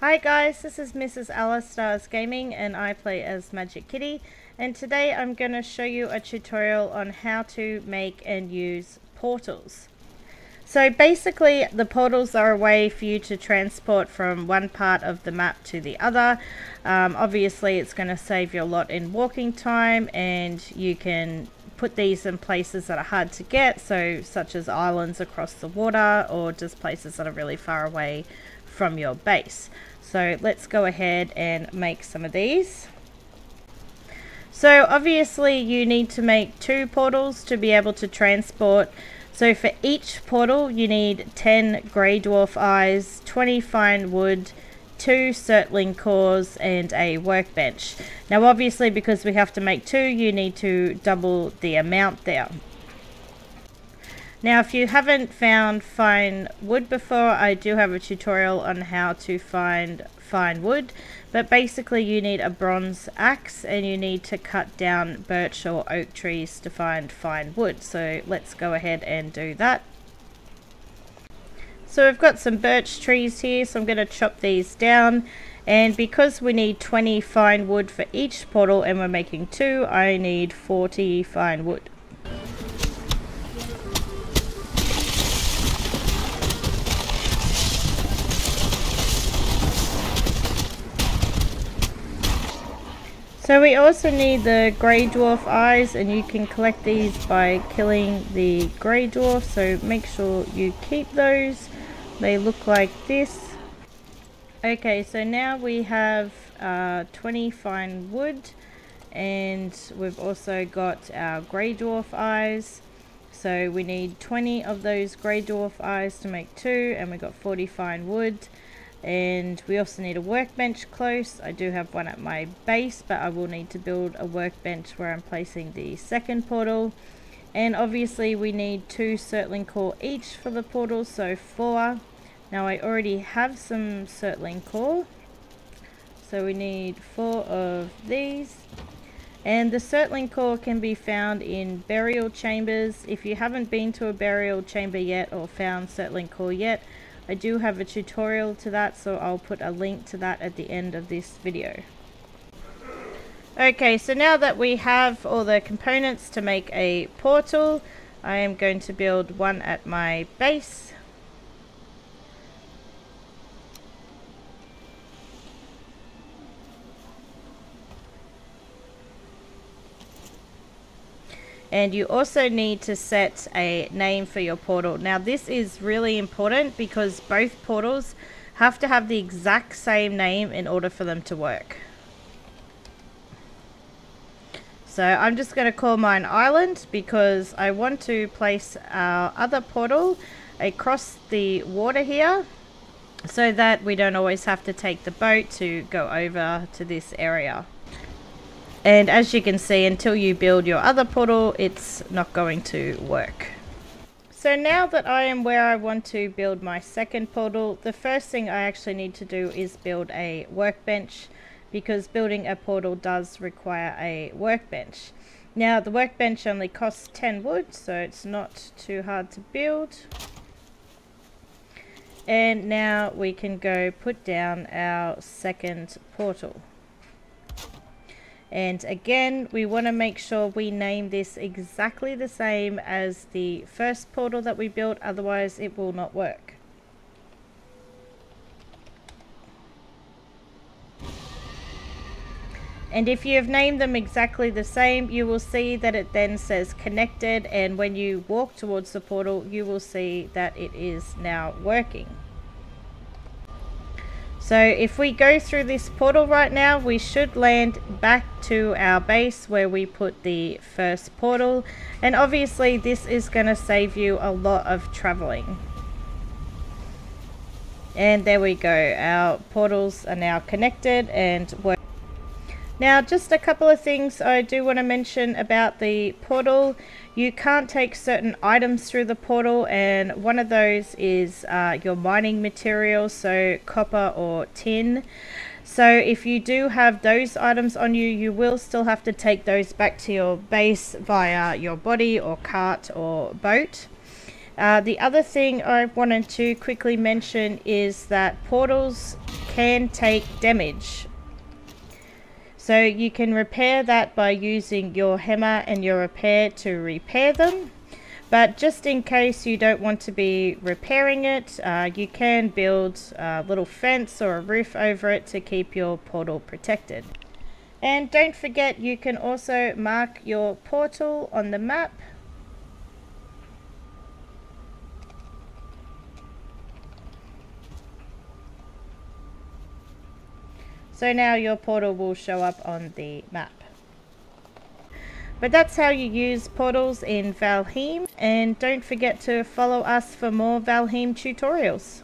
Hi guys, this is Mrs. Alistarz Gaming and I play as Magic Kitty, and today I'm going to show you a tutorial on how to make and use portals. So basically the portals are a way for you to transport from one part of the map to the other. Obviously it's going to save you a lot in walking time, and you can put these in places that are hard to get, so such as islands across the water or just places that are really far away from your base. So let's go ahead and make some of these. So obviously you need to make two portals to be able to transport. So for each portal you need 10 grey dwarf eyes, 20 fine wood, 2 circling cores and a workbench. Now obviously because we have to make two, you need to double the amount there. Now if you haven't found fine wood before, I do have a tutorial on how to find fine wood, but basically you need a bronze axe and you need to cut down birch or oak trees to find fine wood. So let's go ahead and do that. So we've got some birch trees here, so I'm going to chop these down, and because we need 20 fine wood for each portal and we're making two, I need 40 fine wood. So we also need the grey dwarf eyes, and you can collect these by killing the grey dwarf, so make sure you keep those. They look like this. Okay, so now we have 20 fine wood, and we've also got our grey dwarf eyes. So we need 20 of those grey dwarf eyes to make two, and we've got 40 fine wood. And we also need a workbench close. I do have one at my base, but I will need to build a workbench where I'm placing the second portal. And obviously we need 2 circling core each for the portal, so 4. Now I already have some circling core, so we need 4 of these. And the circling core can be found in burial chambers. If you haven't been to a burial chamber yet or found circling core yet, I do have a tutorial to that, so I'll put a link to that at the end of this video. Okay, so now that we have all the components to make a portal, I am going to build one at my base. And you also need to set a name for your portal. Now this is really important because both portals have to have the exact same name in order for them to work. So I'm just going to call mine Island because I want to place our other portal across the water here, so that we don't always have to take the boat to go over to this area. And as you can see, until you build your other portal, it's not going to work. So now that I am where I want to build my second portal, the first thing I actually need to do is build a workbench, because building a portal does require a workbench. Now the workbench only costs 10 wood, so it's not too hard to build. And now we can go put down our second portal. And again, we want to make sure we name this exactly the same as the first portal that we built, otherwise it will not work. And if you have named them exactly the same, you will see that it then says connected, and when you walk towards the portal, you will see that it is now working. So if we go through this portal right now, we should land back to our base where we put the first portal. And obviously this is going to save you a lot of traveling. And there we go. Our portals are now connected and work. Now just a couple of things I do want to mention about the portal. You can't take certain items through the portal, and one of those is your mining materials, so copper or tin. So if you do have those items on you, you will still have to take those back to your base via your body or cart or boat. The other thing I wanted to quickly mention is that portals can take damage. So you can repair that by using your hammer and your repair to repair them. But just in case you don't want to be repairing it, you can build a little fence or a roof over it to keep your portal protected. And don't forget, you can also mark your portal on the map. So now your portal will show up on the map. But that's how you use portals in Valheim, and don't forget to follow us for more Valheim tutorials.